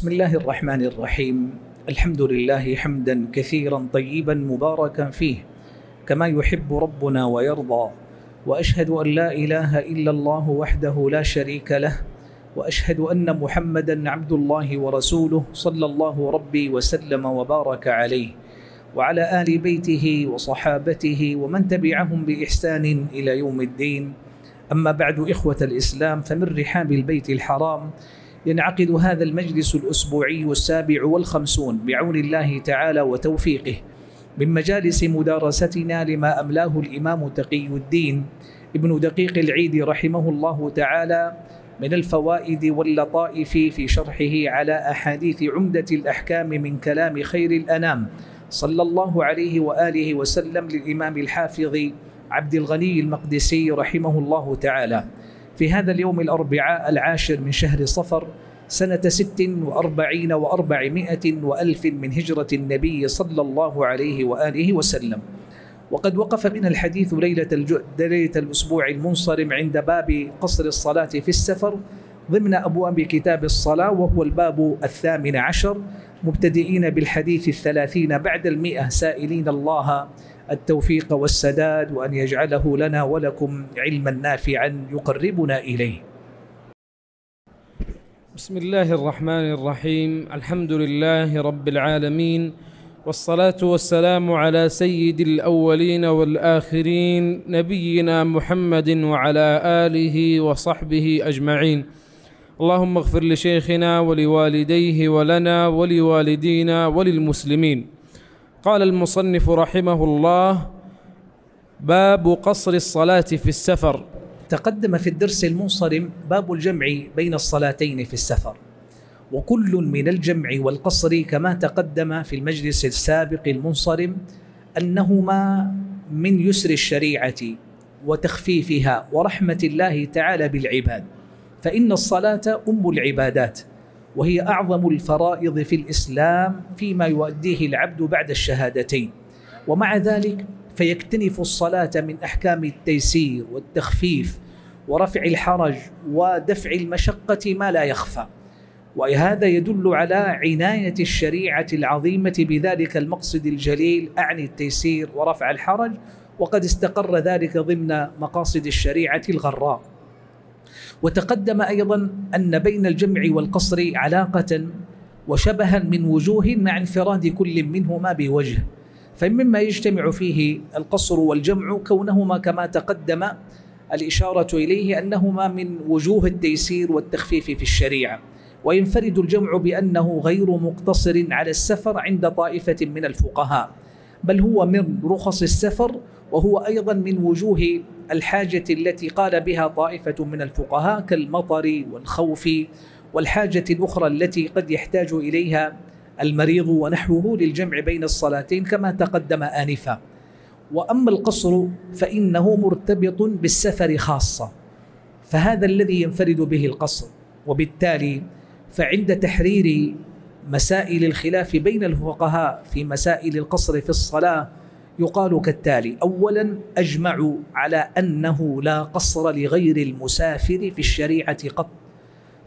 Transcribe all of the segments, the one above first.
بسم الله الرحمن الرحيم. الحمد لله حمدا كثيرا طيبا مباركا فيه كما يحب ربنا ويرضى، وأشهد أن لا إله إلا الله وحده لا شريك له، وأشهد أن محمدا عبد الله ورسوله صلى الله ربي وسلم وبارك عليه وعلى آل بيته وصحابته ومن تبعهم بإحسان إلى يوم الدين. أما بعد، إخوة الإسلام، فمن رحاب البيت الحرام ينعقد هذا المجلس الأسبوعي 57 بعون الله تعالى وتوفيقه من مجالس مدارستنا لما أملاه الإمام تقي الدين ابن دقيق العيد رحمه الله تعالى من الفوائد واللطائف في شرحه على أحاديث عمدة الأحكام من كلام خير الأنام صلى الله عليه وآله وسلم للإمام الحافظ عبد الغني المقدسي رحمه الله تعالى، في هذا اليوم الأربعاء 10 من شهر صفر سنة 46 و400 وألف من هجرة النبي صلى الله عليه وآله وسلم. وقد وقف من الحديث ليلة الأسبوع المنصرم عند باب قصر الصلاة في السفر ضمن أبواب كتاب الصلاة، وهو الباب 18، مبتدئين بالحديث 30 بعد 100، سائلين الله التوفيق والسداد وأن يجعله لنا ولكم علما نافعا يقربنا إليه. بسم الله الرحمن الرحيم. الحمد لله رب العالمين، والصلاة والسلام على سيد الأولين والآخرين نبينا محمد وعلى آله وصحبه أجمعين. اللهم اغفر لشيخنا ولوالديه ولنا ولوالدينا وللمسلمين. قال المصنف رحمه الله: باب قصر الصلاة في السفر. تقدم في الدرس المنصرم باب الجمع بين الصلاتين في السفر، وكل من الجمع والقصر كما تقدم في المجلس السابق المنصرم أنهما من يسر الشريعة وتخفيفها ورحمة الله تعالى بالعباد، فإن الصلاة أم العبادات، وهي أعظم الفرائض في الإسلام فيما يؤديه العبد بعد الشهادتين، ومع ذلك فيكتنف الصلاة من أحكام التيسير والتخفيف ورفع الحرج ودفع المشقة ما لا يخفى، وهذا يدل على عناية الشريعة العظيمة بذلك المقصد الجليل، أعني التيسير ورفع الحرج، وقد استقر ذلك ضمن مقاصد الشريعة الغراء. وتقدم أيضا أن بين الجمع والقصر علاقة وشبها من وجوه مع انفراد كل منهما بوجه، فمما يجتمع فيه القصر والجمع كونهما كما تقدم الإشارة إليه أنهما من وجوه التيسير والتخفيف في الشريعة، وينفرد الجمع بأنه غير مقتصر على السفر عند طائفة من الفقهاء، بل هو من رخص السفر، وهو أيضا من وجوه الحاجة التي قال بها طائفة من الفقهاء كالمطر والخوف، والحاجة الأخرى التي قد يحتاج إليها المريض ونحوه للجمع بين الصلاتين كما تقدم آنفا. وأما القصر فإنه مرتبط بالسفر خاصة، فهذا الذي ينفرد به القصر، وبالتالي فعند تحرير مسائل الخلاف بين الفقهاء في مسائل القصر في الصلاة يقال كالتالي: أولا، أجمعوا على أنه لا قصر لغير المسافر في الشريعة قط،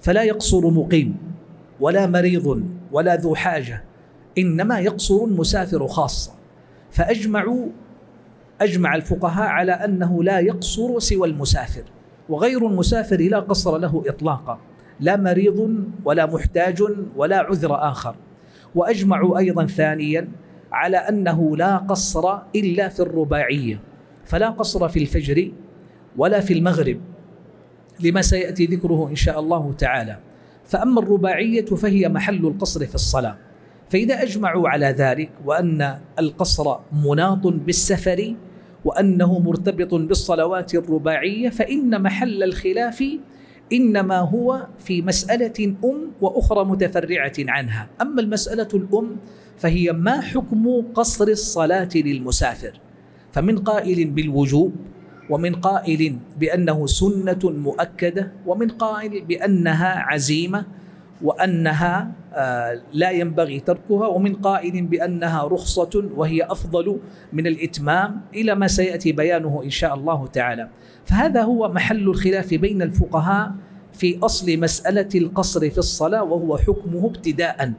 فلا يقصر مقيم ولا مريض ولا ذو حاجة، إنما يقصر المسافر خاصة، أجمع الفقهاء على أنه لا يقصر سوى المسافر، وغير المسافر لا قصر له إطلاقا، لا مريض ولا محتاج ولا عذر آخر. وأجمعوا أيضا ثانيا على أنه لا قصر إلا في الرباعية، فلا قصر في الفجر ولا في المغرب لما سيأتي ذكره إن شاء الله تعالى، فأما الرباعية فهي محل القصر في الصلاة. فإذا أجمعوا على ذلك وأن القصر مناط بالسفر وأنه مرتبط بالصلوات الرباعية، فإن محل الخلاف إنما هو في مسألة أم وأخرى متفرعة عنها. أما المسألة الأم فهي ما حكم قصر الصلاة للمسافر، فمن قائل بالوجوب، ومن قائل بأنه سنة مؤكدة، ومن قائل بأنها عزيمة وأنها لا ينبغي تركها، ومن قائل بأنها رخصة وهي أفضل من الإتمام، إلى ما سيأتي بيانه إن شاء الله تعالى. فهذا هو محل الخلاف بين الفقهاء في أصل مسألة القصر في الصلاة، وهو حكمه ابتداء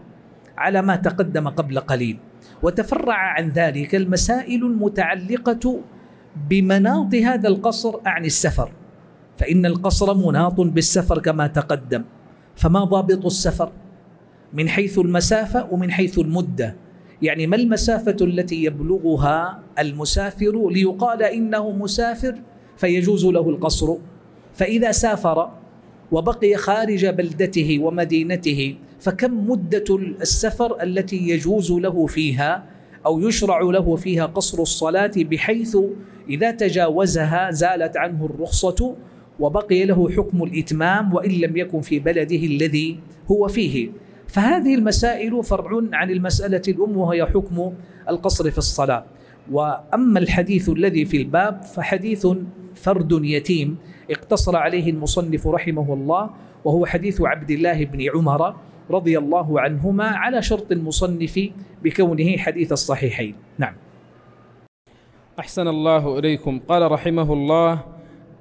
على ما تقدم قبل قليل. وتفرع عن ذلك المسائل المتعلقة بمناط هذا القصر عن السفر، فإن القصر مناط بالسفر كما تقدم، فما ضابط السفر من حيث المسافة ومن حيث المدة، يعني ما المسافة التي يبلغها المسافر ليقال إنه مسافر فيجوز له القصر؟ فإذا سافر وبقي خارج بلدته ومدينته فكم مدة السفر التي يجوز له فيها أو يشرع له فيها قصر الصلاة، بحيث إذا تجاوزها زالت عنه الرخصة وبقي له حكم الإتمام وإن لم يكن في بلده الذي هو فيه. فهذه المسائل فرع عن المسألة الأم وهي حكم القصر في الصلاة. وأما الحديث الذي في الباب فحديث فرد يتيم اقتصر عليه المصنف رحمه الله، وهو حديث عبد الله بن عمر رضي الله عنهما على شرط المصنف بكونه حديث الصحيحين. نعم. أحسن الله إليكم. قال رحمه الله: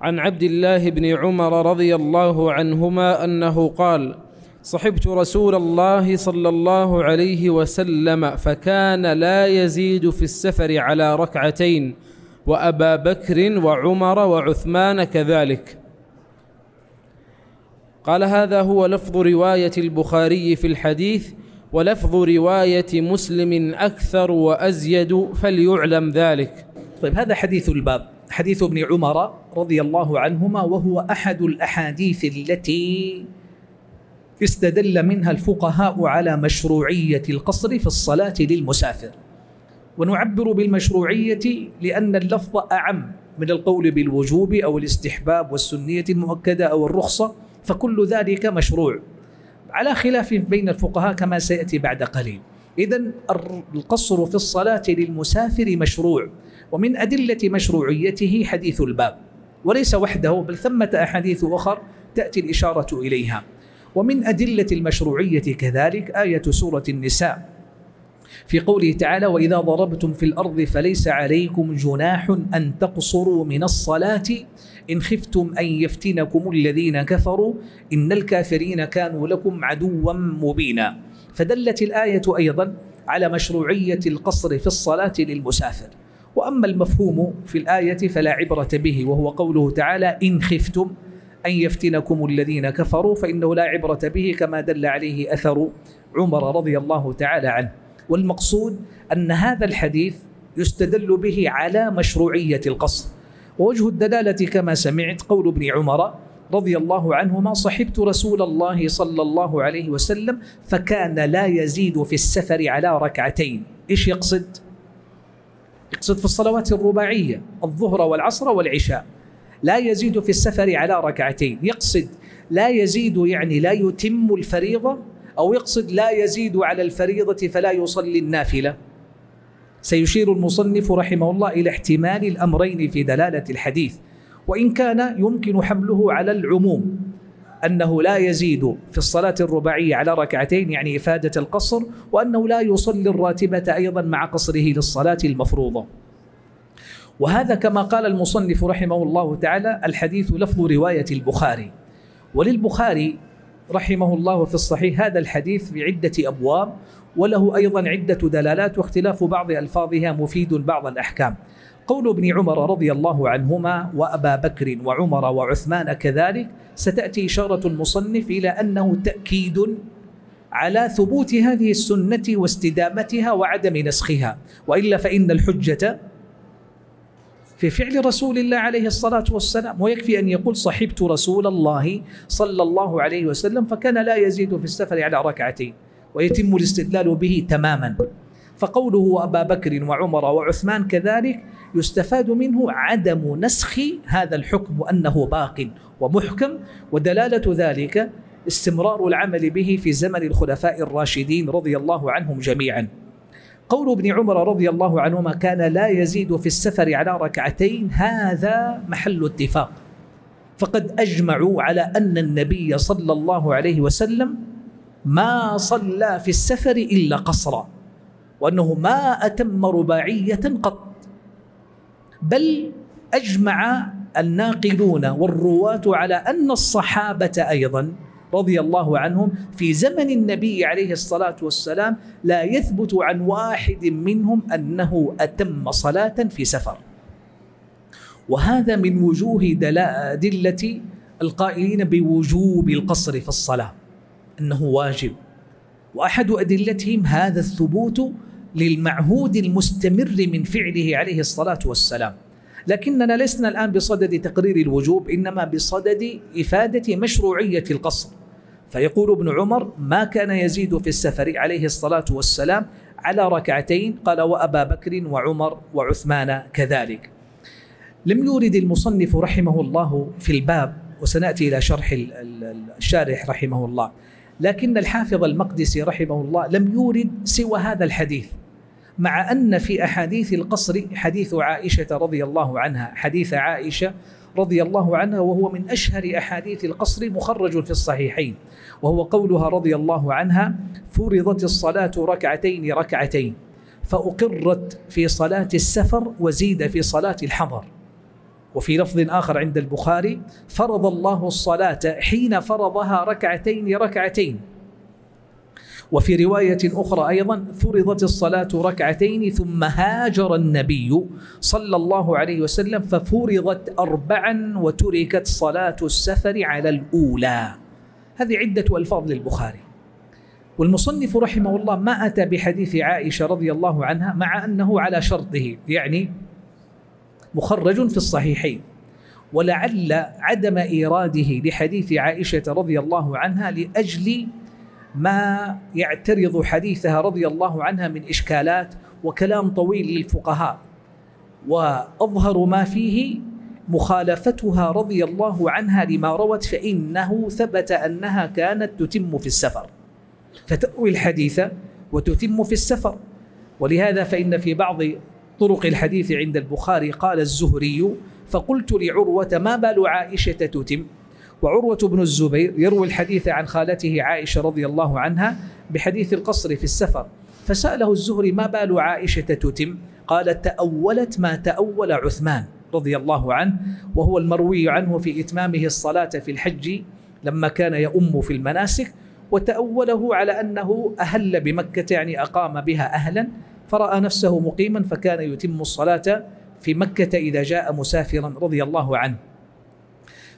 عن عبد الله بن عمر رضي الله عنهما أنه قال: صحبت رسول الله صلى الله عليه وسلم فكان لا يزيد في السفر على ركعتين، وأبا بكر وعمر وعثمان كذلك. قال: هذا هو لفظ رواية البخاري في الحديث، ولفظ رواية مسلم أكثر وأزيد فليعلم ذلك. طيب، هذا حديث الباب، حديث ابن عمر رضي الله عنهما، وهو أحد الأحاديث التي استدل منها الفقهاء على مشروعية القصر في الصلاة للمسافر. ونعبر بالمشروعية لأن اللفظ أعم من القول بالوجوب أو الاستحباب والسنية المؤكدة أو الرخصة، فكل ذلك مشروع على خلاف بين الفقهاء كما سيأتي بعد قليل. إذن القصر في الصلاة للمسافر مشروع، ومن أدلة مشروعيته حديث الباب، وليس وحده بل ثمة أحاديث أخر تأتي الإشارة إليها. ومن أدلة المشروعية كذلك آية سورة النساء في قوله تعالى: وإذا ضربتم في الأرض فليس عليكم جناح أن تقصروا من الصلاة إن خفتم أن يفتنكم الذين كفروا إن الكافرين كانوا لكم عدوا مبينا. فدلت الآية أيضا على مشروعية القصر في الصلاة للمسافر. وأما المفهوم في الآية فلا عبرة به، وهو قوله تعالى: إن خفتم أن يفتنكم الذين كفروا، فإنه لا عبرة به كما دل عليه أثر عمر رضي الله تعالى عنه. والمقصود أن هذا الحديث يستدل به على مشروعية القصر. ووجه الدلالة كما سمعت قول ابن عمر رضي الله عنهما: صحبت رسول الله صلى الله عليه وسلم فكان لا يزيد في السفر على ركعتين. إيش يقصد؟ يقصد في الصلوات الرباعية الظهر والعصر والعشاء لا يزيد في السفر على ركعتين. يقصد لا يزيد يعني لا يتم الفريضة، أو يقصد لا يزيد على الفريضة فلا يصلي النافلة؟ سيشير المصنف رحمه الله إلى احتمال الأمرين في دلالة الحديث، وإن كان يمكن حمله على العموم أنه لا يزيد في الصلاة الرباعية على ركعتين يعني إفادة القصر، وأنه لا يصلي الراتبة أيضا مع قصره للصلاة المفروضة. وهذا كما قال المصنف رحمه الله تعالى: الحديث لفظ رواية البخاري. وللبخاري رحمه الله في الصحيح هذا الحديث بعدة أبواب، وله أيضا عدة دلالات، واختلاف بعض ألفاظها مفيد بعض الأحكام. قول ابن عمر رضي الله عنهما: وأبا بكر وعمر وعثمان كذلك، ستأتي إشارة المصنف إلى أنه تأكيد على ثبوت هذه السنة واستدامتها وعدم نسخها، وإلا فإن الحجة في فعل رسول الله عليه الصلاة والسلام. ويكفي أن يقول: صحبت رسول الله صلى الله عليه وسلم فكان لا يزيد في السفر على ركعتين، ويتم الاستدلال به تماما. فقوله أبا بكر وعمر وعثمان كذلك يستفاد منه عدم نسخ هذا الحكم، وأنه باق ومحكم، ودلالة ذلك استمرار العمل به في زمن الخلفاء الراشدين رضي الله عنهم جميعا. قول ابن عمر رضي الله عنهما: كان لا يزيد في السفر على ركعتين، هذا محل اتفاق، فقد أجمعوا على أن النبي صلى الله عليه وسلم ما صلى في السفر إلا قصرا، وأنه ما أتم رباعية قط، بل أجمع الناقلون والرواة على أن الصحابة أيضا رضي الله عنهم في زمن النبي عليه الصلاة والسلام لا يثبت عن واحد منهم أنه أتم صلاة في سفر. وهذا من وجوه دلة القائلين بوجوب القصر في الصلاة أنه واجب، وأحد أدلتهم هذا الثبوت للمعهود المستمر من فعله عليه الصلاة والسلام. لكننا لسنا الآن بصدد تقرير الوجوب، إنما بصدد إفادة مشروعية القصر. فيقول ابن عمر: ما كان يزيد في السفر عليه الصلاة والسلام على ركعتين، قال: وأبا بكر وعمر وعثمان كذلك. لم يورد المصنف رحمه الله في الباب، وسنأتي إلى شرح الشارح رحمه الله، لكن الحافظ المقدسي رحمه الله لم يورد سوى هذا الحديث، مع أن في أحاديث القصر حديث عائشة رضي الله عنها، حديث عائشة رضي الله عنها، وهو من أشهر أحاديث القصر، مخرج في الصحيحين، وهو قولها رضي الله عنها: فرضت الصلاة ركعتين ركعتين، فأقرت في صلاة السفر وزيد في صلاة الحضر. وفي لفظ آخر عند البخاري: فرض الله الصلاة حين فرضها ركعتين ركعتين. وفي رواية أخرى أيضا: فرضت الصلاة ركعتين ثم هاجر النبي صلى الله عليه وسلم ففرضت 4 وتركت صلاة السفر على الأولى. هذه عدة ألفاظ للبخاري، والمصنف رحمه الله ما أتى بحديث عائشة رضي الله عنها، مع أنه على شرطه، يعني مخرج في الصحيحين. ولعل عدم إيراده لحديث عائشة رضي الله عنها لأجل ما يعترض حديثها رضي الله عنها من إشكالات وكلام طويل للفقهاء، وأظهر ما فيه مخالفتها رضي الله عنها لما روت، فإنه ثبت أنها كانت تتم في السفر، فتأوي الحديث وتتم في السفر. ولهذا فإن في بعض طرق الحديث عند البخاري قال الزهري: فقلت لعروة: ما بال عائشة تتم؟ وعروة بن الزبير يروي الحديث عن خالته عائشة رضي الله عنها بحديث القصر في السفر، فسأله الزهري: ما بال عائشة تتم؟ قال: تأولت ما تأول عثمان رضي الله عنه، وهو المروي عنه في إتمامه الصلاة في الحج لما كان يؤم في المناسك، وتأوله على أنه أهل بمكة، يعني أقام بها أهلا، فرأى نفسه مقيما، فكان يتم الصلاة في مكة إذا جاء مسافرا رضي الله عنه.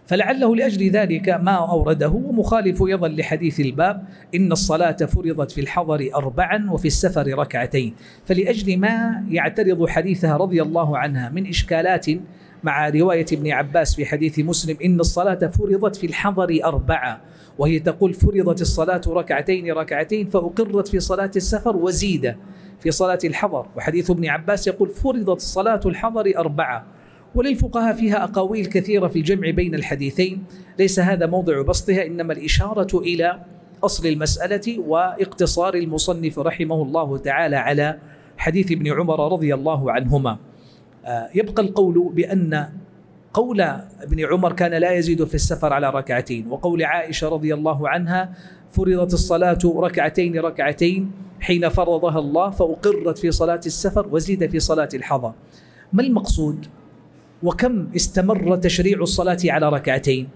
فلعله لأجل ذلك ما أورده، ومخالف أيضا لحديث الباب: إن الصلاة فرضت في الحضر 4 وفي السفر ركعتين. فلأجل ما يعترض حديثها رضي الله عنها من إشكالات، مع رواية ابن عباس في حديث مسلم: إن الصلاة فرضت في الحضر 4، وهي تقول: فرضت الصلاة ركعتين ركعتين، فأقرت في صلاة السفر وزيد في صلاة الحضر. وحديث ابن عباس يقول: فرضت الصلاة الحضر 4. وللفقهاء فيها أقاويل كثيرة في الجمع بين الحديثين، ليس هذا موضع بسطها، إنما الإشارة إلى أصل المسألة واقتصار المصنف رحمه الله تعالى على حديث ابن عمر رضي الله عنهما. يبقى القول بأن قول ابن عمر كان لا يزيد في السفر على ركعتين، وقول عائشة رضي الله عنها فرضت الصلاة ركعتين ركعتين حين فرضها الله فأقرت في صلاة السفر وزيد في صلاة الحضر. ما المقصود؟ وكم استمر تشريع الصلاة على ركعتين؟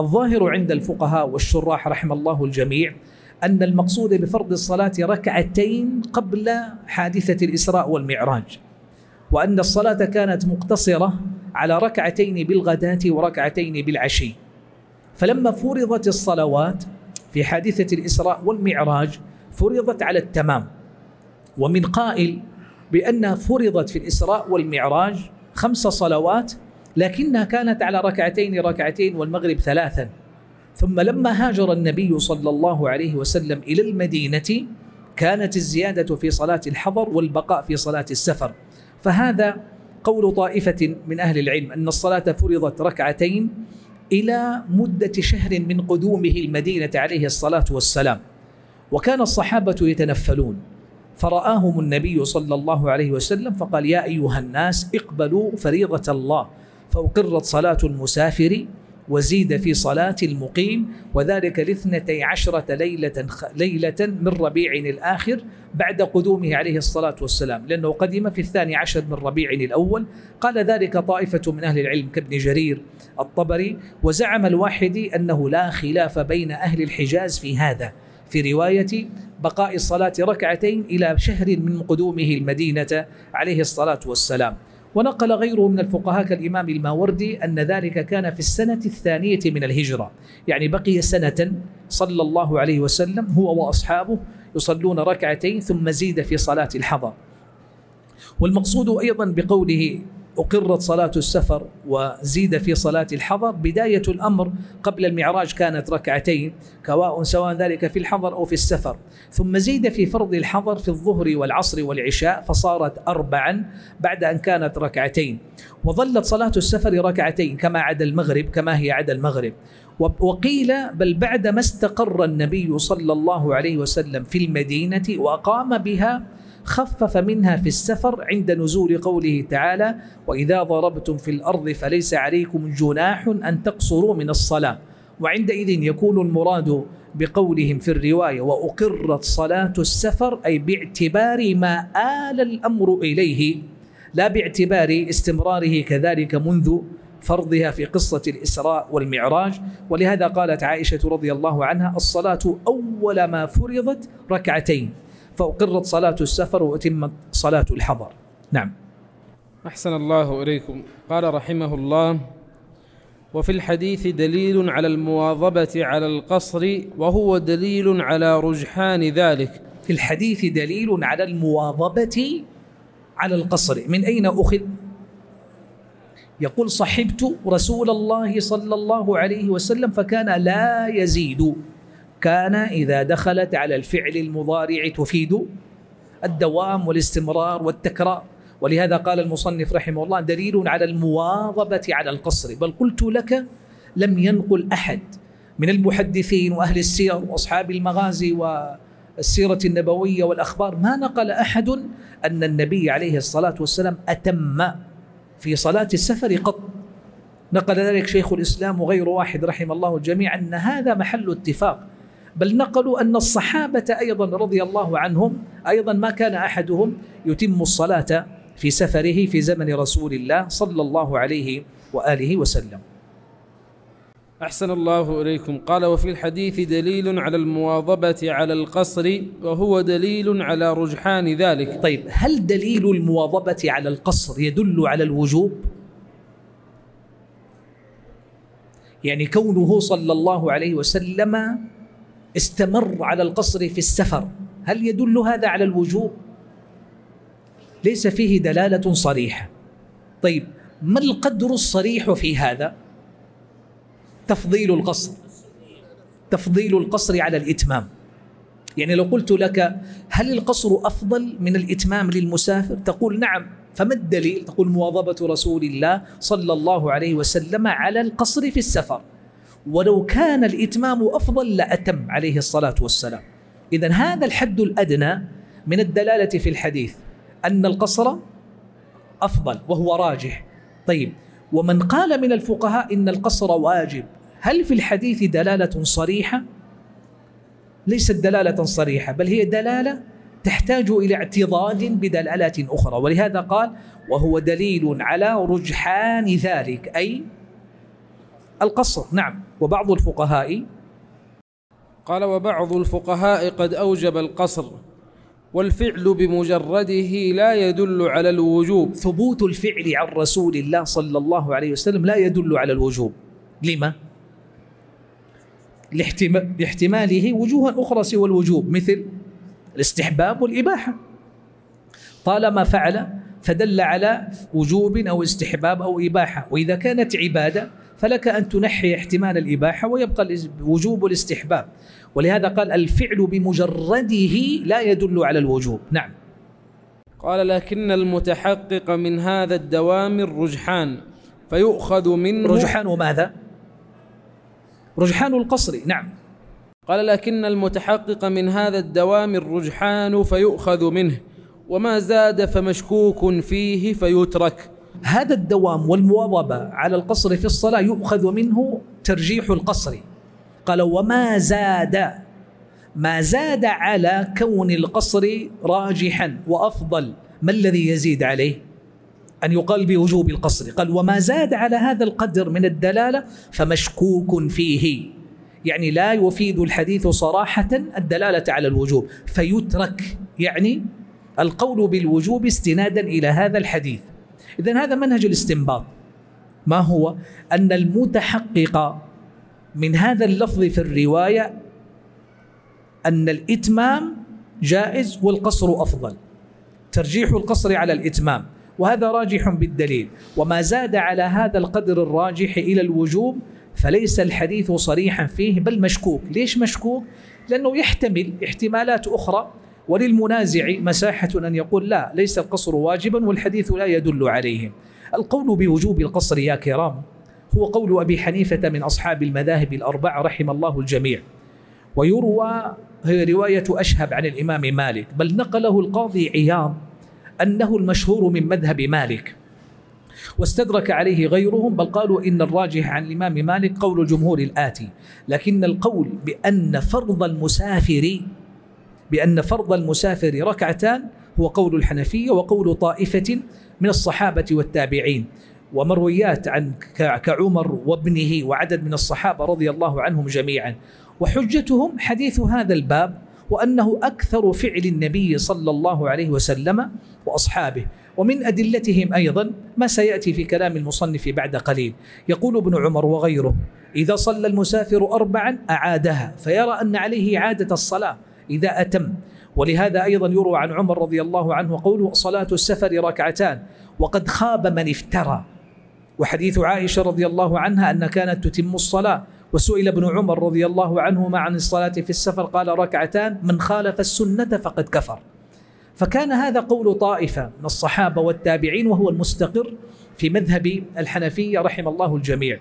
الظاهر عند الفقهاء والشراح رحم الله الجميع أن المقصود بفرض الصلاة ركعتين قبل حادثة الإسراء والمعراج، وأن الصلاة كانت مقتصرة على 2 بالغداة وركعتين بالعشي. فلما فرضت الصلوات في حادثة الإسراء والمعراج فرضت على التمام. ومن قائل بأنها فرضت في الإسراء والمعراج 5 صلوات، لكنها كانت على 2 والمغرب 3. ثم لما هاجر النبي صلى الله عليه وسلم إلى المدينة كانت الزيادة في صلاة الحضر والبقاء في صلاة السفر. فهذا قول طائفة من أهل العلم أن الصلاة فرضت 2 إلى مدة شهر من قدومه المدينة عليه الصلاة والسلام، وكان الصحابة يتنفلون، فرآهم النبي صلى الله عليه وسلم فقال: يا أيها الناس اقبلوا فريضة الله، فأقرت صلاة المسافر وزيد في صلاة المقيم، وذلك لاثنتي عشرة ليلة من ربيع الآخر بعد قدومه عليه الصلاة والسلام، لأنه قدم في 12 من ربيع الأول. قال ذلك طائفة من أهل العلم كابن جرير الطبري، وزعم الواحدي أنه لا خلاف بين أهل الحجاز في هذا، في رواية بقاء الصلاة ركعتين إلى شهر من قدومه المدينة عليه الصلاة والسلام. ونقل غيره من الفقهاء كالإمام الماوردي أن ذلك كان في السنة الثانية من الهجرة، يعني بقي سنة صلى الله عليه وسلم هو وأصحابه يصلون ركعتين ثم زيد في صلاة الحضر. والمقصود أيضا بقوله أقرت صلاة السفر وزيد في صلاة الحضر، بداية الأمر قبل المعراج كانت ركعتين سواء ذلك في الحضر أو في السفر، ثم زيد في فرض الحضر في الظهر والعصر والعشاء فصارت 4 بعد أن كانت ركعتين، وظلت صلاة السفر ركعتين كما عدا المغرب كما هي عدا المغرب. وقيل بل بعدما استقر النبي صلى الله عليه وسلم في المدينة وأقام بها خفف منها في السفر عند نزول قوله تعالى وإذا ضربتم في الأرض فليس عليكم جناح أن تقصروا من الصلاة، وعندئذ يكون المراد بقولهم في الرواية وأقرت صلاة السفر أي باعتبار ما آل الأمر إليه لا باعتبار استمراره كذلك منذ فرضها في قصة الإسراء والمعراج. ولهذا قالت عائشة رضي الله عنها الصلاة أول ما فرضت ركعتين، فأقرت صلاة السفر وأتمت صلاة الحضر. نعم. أحسن الله إليكم. قال رحمه الله وفي الحديث دليل على المواظبة على القصر وهو دليل على رجحان ذلك. في الحديث دليل على المواظبة على القصر، من أين أخذ؟ يقول صحبت رسول الله صلى الله عليه وسلم فكان لا يزيد، كان إذا دخلت على الفعل المضارع تفيد الدوام والاستمرار والتكرار. ولهذا قال المصنف رحمه الله دليل على المواظبة على القصر. بل قلت لك لم ينقل أحد من المحدثين وأهل السير وأصحاب المغازي والسيرة النبوية والأخبار، ما نقل أحد أن النبي عليه الصلاة والسلام أتم في صلاة السفر قط. نقل ذلك شيخ الإسلام وغير واحد رحم الله الجميع أن هذا محل اتفاق، بل نقلوا أن الصحابة أيضا رضي الله عنهم أيضا ما كان أحدهم يتم الصلاة في سفره في زمن رسول الله صلى الله عليه وآله وسلم. أحسن الله إليكم. قال وفي الحديث دليل على المواظبة على القصر وهو دليل على رجحان ذلك. طيب، هل دليل المواظبة على القصر يدل على الوجوب؟ يعني كونه صلى الله عليه وسلم استمر على القصر في السفر هل يدل هذا على الوجوب؟ ليس فيه دلالة صريحة. طيب، ما القدر الصريح في هذا؟ تفضيل القصر، تفضيل القصر على الإتمام. يعني لو قلت لك هل القصر أفضل من الإتمام للمسافر؟ تقول نعم، فما الدليل؟ تقول مواظبة رسول الله صلى الله عليه وسلم على القصر في السفر، ولو كان الإتمام أفضل لأتم عليه الصلاة والسلام. إذن هذا الحد الأدنى من الدلالة في الحديث أن القصر أفضل وهو راجح. طيب، ومن قال من الفقهاء إن القصر واجب، هل في الحديث دلالة صريحة؟ ليست دلالة صريحة، بل هي دلالة تحتاج إلى اعتضاد بدلالات أخرى. ولهذا قال وهو دليل على رجحان ذلك أي القصر. نعم. وبعض الفقهاء قال وبعض الفقهاء قد أوجب القصر والفعل بمجرده لا يدل على الوجوب. ثبوت الفعل عن رسول الله صلى الله عليه وسلم لا يدل على الوجوب. لما؟ لاحتماله وجوها أخرى سوى الوجوب، مثل الاستحباب والإباحة. طالما فعل فدل على وجوب أو استحباب أو إباحة، وإذا كانت عبادة فلك أن تنحي احتمال الإباحة ويبقى الوجوب والاستحباب. ولهذا قال الفعل بمجرده لا يدل على الوجوب. نعم. قال لكن المتحقق من هذا الدوام الرجحان فيؤخذ منه. رجحان ماذا؟ رجحان القصر. نعم. قال لكن المتحقق من هذا الدوام الرجحان فيؤخذ منه وما زاد فمشكوك فيه فيترك. هذا الدوام والمواظبة على القصر في الصلاة يؤخذ منه ترجيح القصر. قال وما زاد، ما زاد على كون القصر راجحا وأفضل، ما الذي يزيد عليه؟ أن يقال بوجوب القصر. قال وما زاد على هذا القدر من الدلالة فمشكوك فيه، يعني لا يفيد الحديث صراحة الدلالة على الوجوب فيترك، يعني القول بالوجوب استنادا إلى هذا الحديث. إذن هذا منهج الاستنباط، ما هو؟ أن المتحقق من هذا اللفظ في الرواية أن الإتمام جائز والقصر أفضل، ترجيح القصر على الإتمام، وهذا راجح بالدليل. وما زاد على هذا القدر الراجح إلى الوجوب فليس الحديث صريحا فيه بل مشكوك. ليش مشكوك؟ لأنه يحتمل احتمالات أخرى، وللمنازع مساحة أن يقول لا ليس القصر واجبا والحديث لا يدل عليه. القول بوجوب القصر يا كرام هو قول أبي حنيفة من أصحاب المذاهب الأربعة رحم الله الجميع، ويروى رواية أشهب عن الإمام مالك، بل نقله القاضي عياض أنه المشهور من مذهب مالك، واستدرك عليه غيرهم، بل قالوا إن الراجح عن الإمام مالك قول الجمهور الآتي. لكن القول بأن فرض المسافر ركعتان هو قول الحنفية وقول طائفة من الصحابة والتابعين، ومرويات عن كعمر وابنه وعدد من الصحابة رضي الله عنهم جميعا. وحجتهم حديث هذا الباب، وأنه أكثر فعل النبي صلى الله عليه وسلم وأصحابه. ومن أدلتهم أيضا ما سيأتي في كلام المصنف بعد قليل. يقول ابن عمر وغيره: إذا صلى المسافر أربعا أعادها، فيرى أن عليه إعادة الصلاة إذا أتم. ولهذا أيضا يروى عن عمر رضي الله عنه قوله: صلاة السفر ركعتان وقد خاب من افترى. وحديث عائشة رضي الله عنها أن كانت تتم الصلاة، وسئل ابن عمر رضي الله عنهما عن الصلاة في السفر قال: ركعتان، من خالف السنة فقد كفر. فكان هذا قول طائفة من الصحابة والتابعين، وهو المستقر في مذهب الحنفية رحم الله الجميع.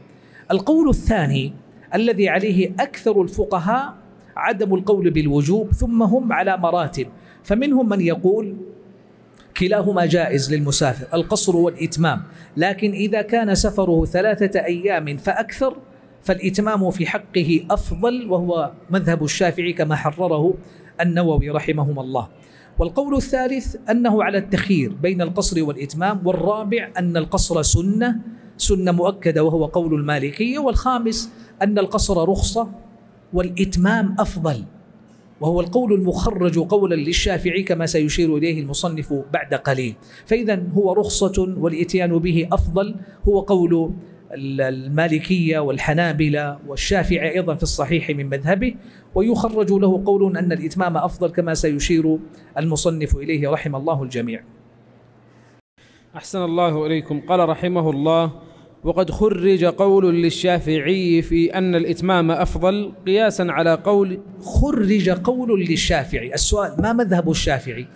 القول الثاني الذي عليه أكثر الفقهاء عدم القول بالوجوب، ثم هم على مراتب، فمنهم من يقول كلاهما جائز للمسافر، القصر والإتمام، لكن إذا كان سفره 3 أيام فأكثر فالإتمام في حقه أفضل، وهو مذهب الشافعي كما حرره النووي رحمهم الله. والقول الثالث أنه على التخيير بين القصر والإتمام. والرابع أن القصر سنة مؤكدة، وهو قول المالكية. والخامس أن القصر رخصة والإتمام أفضل، وهو القول المخرج قولا للشافعي كما سيشير إليه المصنف بعد قليل. فإذا هو رخصة والإتيان به أفضل، هو قول المالكية والحنابلة والشافعي أيضا في الصحيح من مذهبه، ويخرج له قول أن الإتمام أفضل كما سيشير المصنف إليه رحم الله الجميع. أحسن الله إليكم. قال رحمه الله: وقد خرج قول للشافعي في أن الإتمام أفضل قياسا على قول. خرج قول للشافعي، السؤال ما مذهب الشافعي؟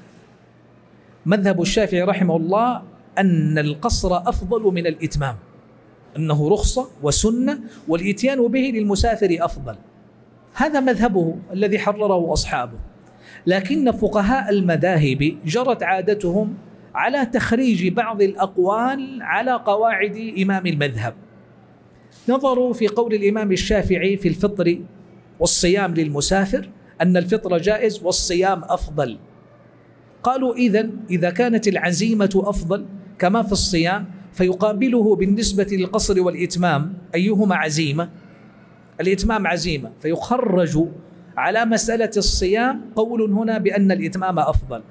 مذهب الشافعي رحمه الله أن القصر أفضل من الإتمام، أنه رخصة وسنة والإتيان به للمسافر أفضل. هذا مذهبه الذي حرره أصحابه. لكن فقهاء المذاهب جرت عادتهم على تخريج بعض الأقوال على قواعد إمام المذهب. نظروا في قول الإمام الشافعي في الفطر والصيام للمسافر، أن الفطر جائز والصيام أفضل. قالوا إذن إذا كانت العزيمة أفضل كما في الصيام، فيقابله بالنسبة للقصر والإتمام أيهما عزيمة؟ الإتمام عزيمة. فيخرج على مسألة الصيام قول هنا بأن الإتمام أفضل.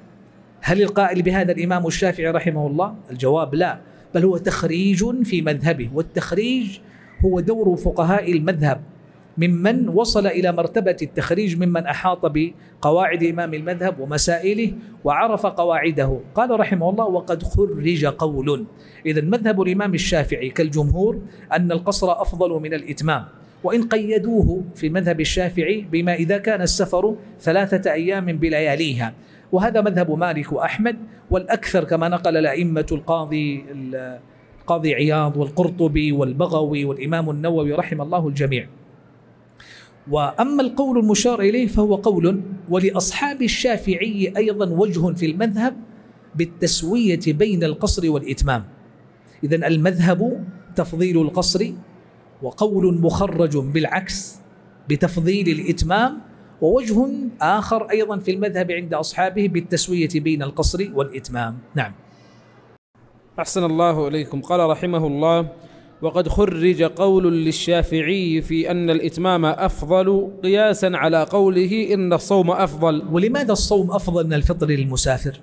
هل القائل بهذا الإمام الشافعي رحمه الله؟ الجواب لا، بل هو تخريج في مذهبه. والتخريج هو دور فقهاء المذهب، ممن وصل إلى مرتبة التخريج ممن أحاط بقواعد إمام المذهب ومسائله وعرف قواعده. قال رحمه الله: وقد خرج قول. إذن مذهب الإمام الشافعي كالجمهور أن القصر أفضل من الإتمام، وإن قيدوه في مذهب الشافعي بما إذا كان السفر 3 أيام بلياليها. وهذا مذهب مالك وأحمد والأكثر، كما نقل الأئمة القاضي عياض والقرطبي والبغوي والإمام النووي رحم الله الجميع. وأما القول المشار إليه فهو قول، ولأصحاب الشافعي أيضا وجه في المذهب بالتسوية بين القصر والإتمام. إذن المذهب تفضيل القصر وقول مخرج بالعكس بتفضيل الإتمام، ووجه آخر أيضا في المذهب عند أصحابه بالتسوية بين القصر والإتمام. نعم. أحسن الله إليكم. قال رحمه الله: وقد خرج قول للشافعي في أن الإتمام أفضل قياسا على قوله إن الصوم أفضل. ولماذا الصوم أفضل من الفطر للمسافر؟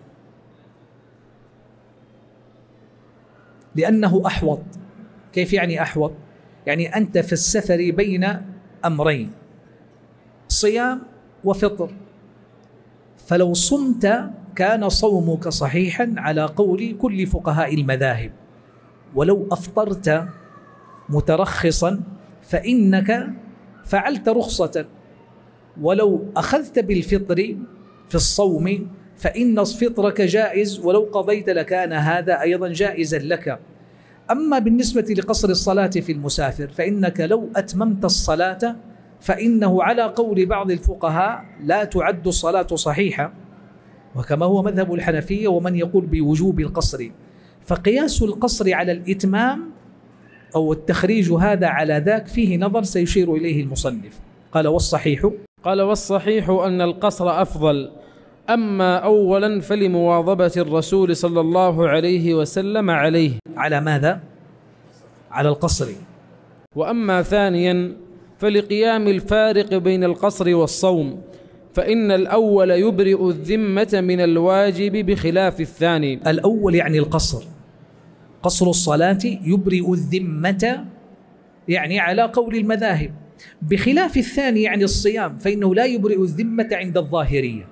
لأنه أحوط. كيف يعني أحوط؟ يعني أنت في السفر بين أمرين، صيام وفطر، فلو صمت كان صومك صحيحا على قول كل فقهاء المذاهب، ولو أفطرت مترخصا فإنك فعلت رخصة، ولو أخذت بالفطر في الصوم فإن فطرك جائز، ولو قضيت لكان هذا أيضا جائزا لك. أما بالنسبة لقصر الصلاة في المسافر فإنك لو أتممت الصلاة فإنه على قول بعض الفقهاء لا تعد الصلاة صحيحة، وكما هو مذهب الحنفية ومن يقول بوجوب القصر. فقياس القصر على الإتمام أو التخريج هذا على ذاك فيه نظر سيشير إليه المصنف. قال: والصحيح، قال: والصحيح أن القصر أفضل. أما أولا فلمواظبة الرسول صلى الله عليه وسلم عليه. على ماذا؟ على القصر. وأما ثانيا فلقيام الفارق بين القصر والصوم، فإن الأول يبرئ الذمة من الواجب بخلاف الثاني. الأول يعني القصر، قصر الصلاة يبرئ الذمة يعني على قول المذاهب، بخلاف الثاني يعني الصيام فإنه لا يبرئ الذمة عند الظاهرية،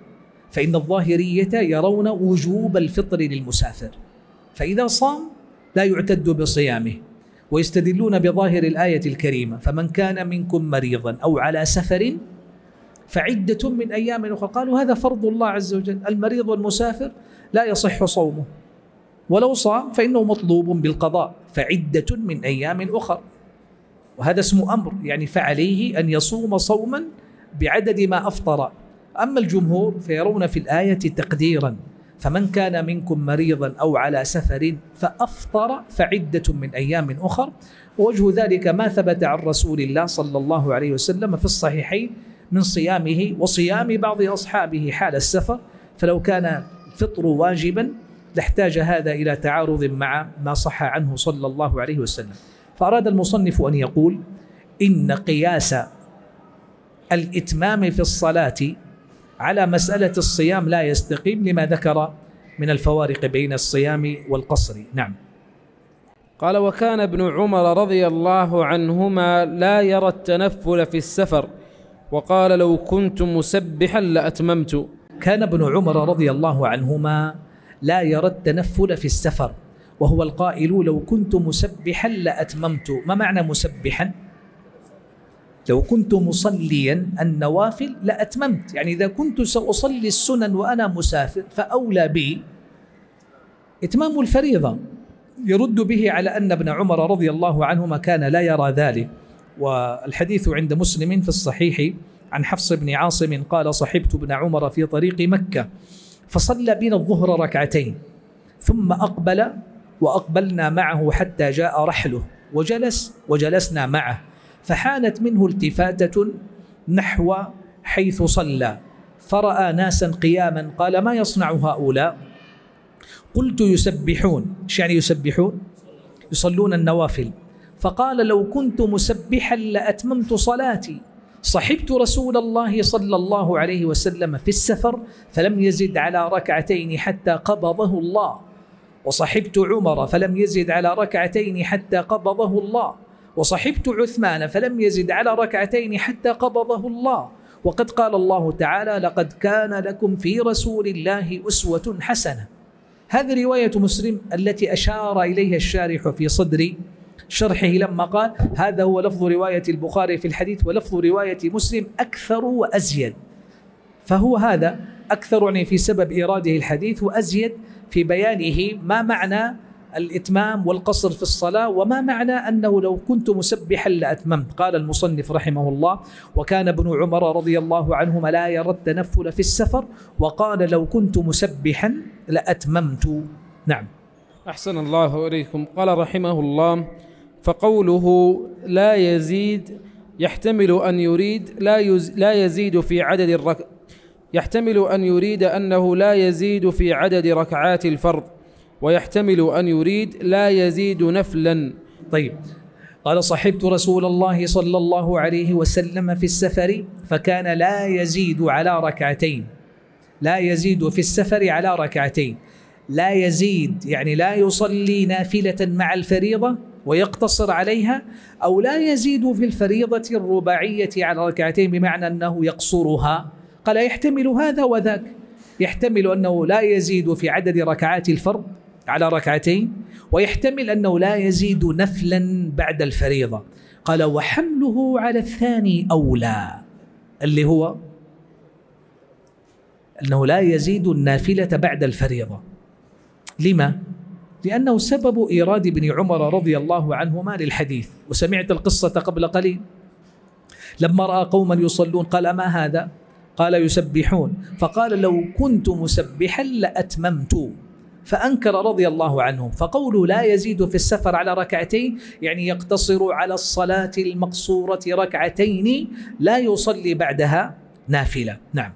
فإن الظاهرية يرون وجوب الفطر للمسافر، فإذا صام لا يعتد بصيامه، ويستدلون بظاهر الآية الكريمة: فمن كان منكم مريضا أو على سفر فعدة من أيام أخرى. قالوا هذا فرض الله عز وجل، المريض والمسافر لا يصح صومه، ولو صام فإنه مطلوب بالقضاء، فعدة من أيام أخرى، وهذا اسم أمر، يعني فعليه أن يصوم صوما بعدد ما أفطر. أما الجمهور فيرون في الآية تقديرا: فمن كان منكم مريضا أو على سفر فأفطر فعدة من أيام أخر. ووجه ذلك ما ثبت عن رسول الله صلى الله عليه وسلم في الصحيحين من صيامه وصيام بعض أصحابه حال السفر، فلو كان الفطر واجبا لاحتاج هذا إلى تعارض مع ما صح عنه صلى الله عليه وسلم. فأراد المصنف أن يقول إن قياس الإتمام في الصلاة على مسألة الصيام لا يستقيم لما ذكر من الفوارق بين الصيام والقصر. نعم. قال: وكان ابن عمر رضي الله عنهما لا يرى التنفل في السفر، وقال: لو كنت مسبحا لأتممت. كان ابن عمر رضي الله عنهما لا يرى التنفل في السفر، وهو القائل لو كنت مسبحا لأتممت. ما معنى مسبحا؟ لو كنت مصليا النوافل لأتممت، يعني إذا كنت سأصلي السنن وأنا مسافر فأولى بي إتمام الفريضة. يرد به على أن ابن عمر رضي الله عنهما كان لا يرى ذلك. والحديث عند مسلم في الصحيح عن حفص بن عاصم قال: صحبت ابن عمر في طريق مكة فصلى بنا الظهر ركعتين، ثم أقبل وأقبلنا معه حتى جاء رحله وجلس وجلسنا معه، فحانت منه التفاتة نحو حيث صلى، فرأى ناسا قياما قال: ما يصنع هؤلاء؟ قلت: يسبحون. ايش يعني يسبحون؟ يصلون النوافل. فقال: لو كنت مسبحا لأتممت صلاتي. صحبت رسول الله صلى الله عليه وسلم في السفر فلم يزد على ركعتين حتى قبضه الله، وصحبت عمر فلم يزد على ركعتين حتى قبضه الله، وصحبت عثمان فلم يزد على ركعتين حتى قبضه الله، وقد قال الله تعالى: لقد كان لكم في رسول الله أسوة حسنة. هذه رواية مسلم التي أشار إليها الشارح في صدر شرحه لما قال هذا هو لفظ رواية البخاري في الحديث ولفظ رواية مسلم أكثر وأزيد، فهو هذا أكثر يعني في سبب إيراده الحديث، وأزيد في بيانه ما معنى الإتمام والقصر في الصلاة، وما معنى أنه لو كنت مسبحا لأتممت. قال المصنف رحمه الله: وكان ابن عمر رضي الله عنهما لا يرى التنفل في السفر، وقال: لو كنت مسبحا لأتممت. نعم. أحسن الله إليكم. قال رحمه الله: فقوله لا يزيد يحتمل أن يريد لا يزيد في عدد يحتمل أن يريد أنه لا يزيد في عدد ركعات الفرض، ويحتمل أن يريد لا يزيد نفلا. طيب، قال صحبت رسول الله صلى الله عليه وسلم في السفر فكان لا يزيد على ركعتين، لا يزيد في السفر على ركعتين. لا يزيد يعني لا يصلي نافلة مع الفريضة ويقتصر عليها، أو لا يزيد في الفريضة الرباعية على ركعتين بمعنى أنه يقصرها. قال يحتمل هذا وذاك، يحتمل أنه لا يزيد في عدد ركعات الفرض على ركعتين، ويحتمل أنه لا يزيد نفلا بعد الفريضة. قال وحمله على الثاني أولى، اللي هو أنه لا يزيد النافلة بعد الفريضة. لما؟ لأنه سبب إيراد ابن عمر رضي الله عنهما للحديث. وسمعت القصة قبل قليل لما رأى قوما يصلون قال ما هذا؟ قال يسبحون، فقال لو كنت مسبحا لأتممت، فأنكر رضي الله عنه. فقوله لا يزيد في السفر على ركعتين يعني يقتصر على الصلاة المقصورة ركعتين، لا يصلي بعدها نافلة. نعم.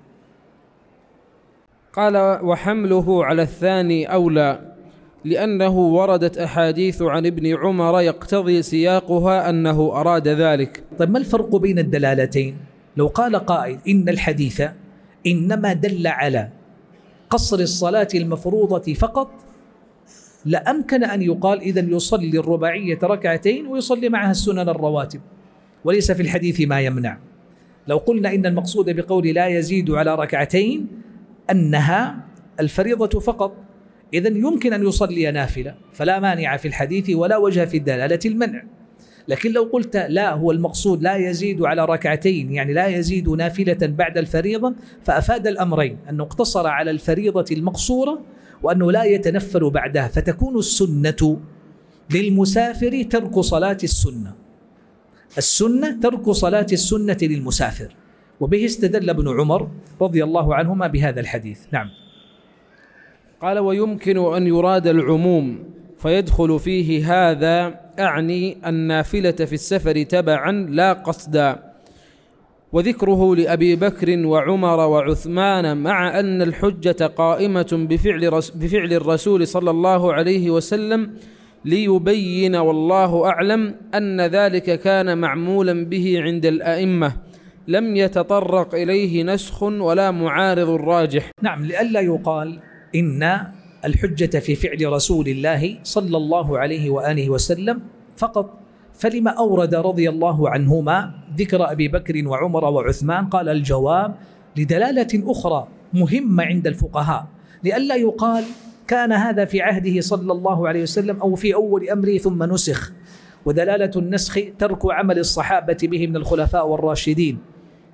قال وحمله على الثاني أولى، لأنه وردت أحاديث عن ابن عمر يقتضي سياقها أنه أراد ذلك. طيب، ما الفرق بين الدلالتين؟ لو قال قائل إن الحديث إنما دل على قصر الصلاة المفروضة فقط، لأمكن أن يقال إذن يصلي الرباعية ركعتين ويصلي معها السنن الرواتب، وليس في الحديث ما يمنع. لو قلنا إن المقصود بقول لا يزيد على ركعتين أنها الفريضة فقط، إذن يمكن أن يصلي نافلة، فلا مانع في الحديث ولا وجه في دلالة المنع. لكن لو قلت لا، هو المقصود لا يزيد على ركعتين يعني لا يزيد نافلة بعد الفريضة، فأفاد الأمرين، أنه اقتصر على الفريضة المقصورة وأنه لا يتنفل بعدها، فتكون السنة للمسافر ترك صلاة السنة، السنة ترك صلاة السنة للمسافر. وبه استدل ابن عمر رضي الله عنهما بهذا الحديث. نعم. قال ويمكن أن يراد العموم فيدخل فيه هذا، أعني النافلة في السفر تبعا لا قصدا، وذكره لأبي بكر وعمر وعثمان، مع أن الحجة قائمة بفعل الرسول صلى الله عليه وسلم، ليبين والله أعلم أن ذلك كان معمولا به عند الأئمة، لم يتطرق إليه نسخ ولا معارض الراجح. نعم، لئلا يقال إن الحجة في فعل رسول الله صلى الله عليه وآله وسلم فقط، فلما أورد رضي الله عنهما ذكر أبي بكر وعمر وعثمان؟ قال الجواب لدلالة أخرى مهمة عند الفقهاء، لئلا يقال كان هذا في عهده صلى الله عليه وسلم أو في أول أمره ثم نسخ، ودلالة النسخ ترك عمل الصحابة به من الخلفاء والراشدين.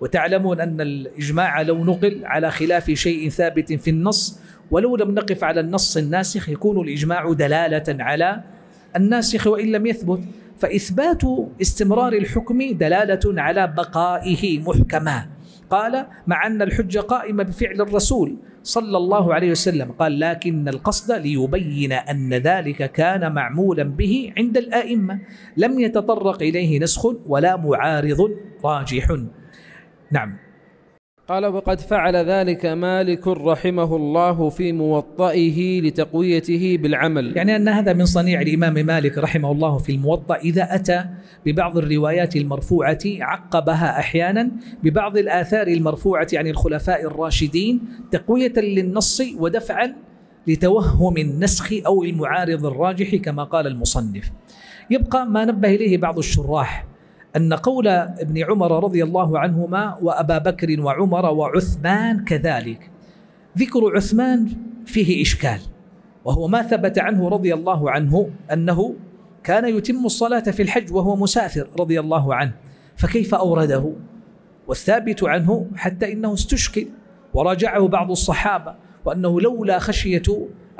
وتعلمون أن الإجماع لو نقل على خلاف شيء ثابت في النص، ولو لم نقف على النص الناسخ، يكون الإجماع دلالة على الناسخ وإن لم يثبت، فإثبات استمرار الحكم دلالة على بقائه محكما. قال مع أن الحجة قائمة بفعل الرسول صلى الله عليه وسلم، قال لكن القصد ليبين أن ذلك كان معمولا به عند الآئمة، لم يتطرق إليه نسخ ولا معارض راجح. نعم. قال وقد فعل ذلك مالك رحمه الله في موطئه لتقويته بالعمل، يعني أن هذا من صنيع الإمام مالك رحمه الله في الموطأ، إذا أتى ببعض الروايات المرفوعة عقبها أحيانا ببعض الآثار المرفوعة عن الخلفاء الراشدين تقوية للنص ودفعا لتوهم النسخ أو المعارض الراجح كما قال المصنف. يبقى ما نبه إليه بعض الشراح أن قول ابن عمر رضي الله عنهما وأبا بكر وعمر وعثمان كذلك، ذكر عثمان فيه إشكال، وهو ما ثبت عنه رضي الله عنه أنه كان يتم الصلاة في الحج وهو مسافر رضي الله عنه، فكيف أورده؟ والثابت عنه حتى إنه استشكل وراجعه بعض الصحابة، وأنه لولا خشية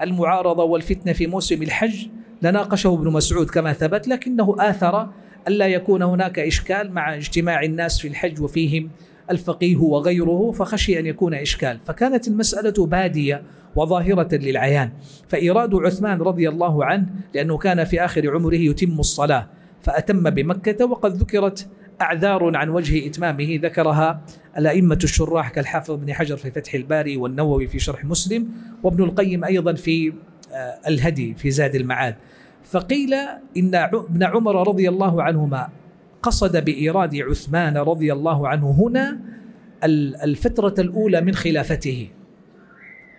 المعارضة والفتنة في موسم الحج لناقشه ابن مسعود كما ثبت، لكنه آثر ألا يكون هناك إشكال مع اجتماع الناس في الحج وفيهم الفقيه وغيره، فخشي أن يكون إشكال، فكانت المسألة بادية وظاهرة للعيان. فإيراد عثمان رضي الله عنه لأنه كان في آخر عمره يتم الصلاة، فأتم بمكة. وقد ذكرت أعذار عن وجه إتمامه ذكرها الأئمة الشراح كالحافظ بن حجر في فتح الباري، والنووي في شرح مسلم، وابن القيم أيضا في الهدي في زاد المعاد. فقيل إن ابن عمر رضي الله عنهما قصد بإيراد عثمان رضي الله عنه هنا الفترة الأولى من خلافته،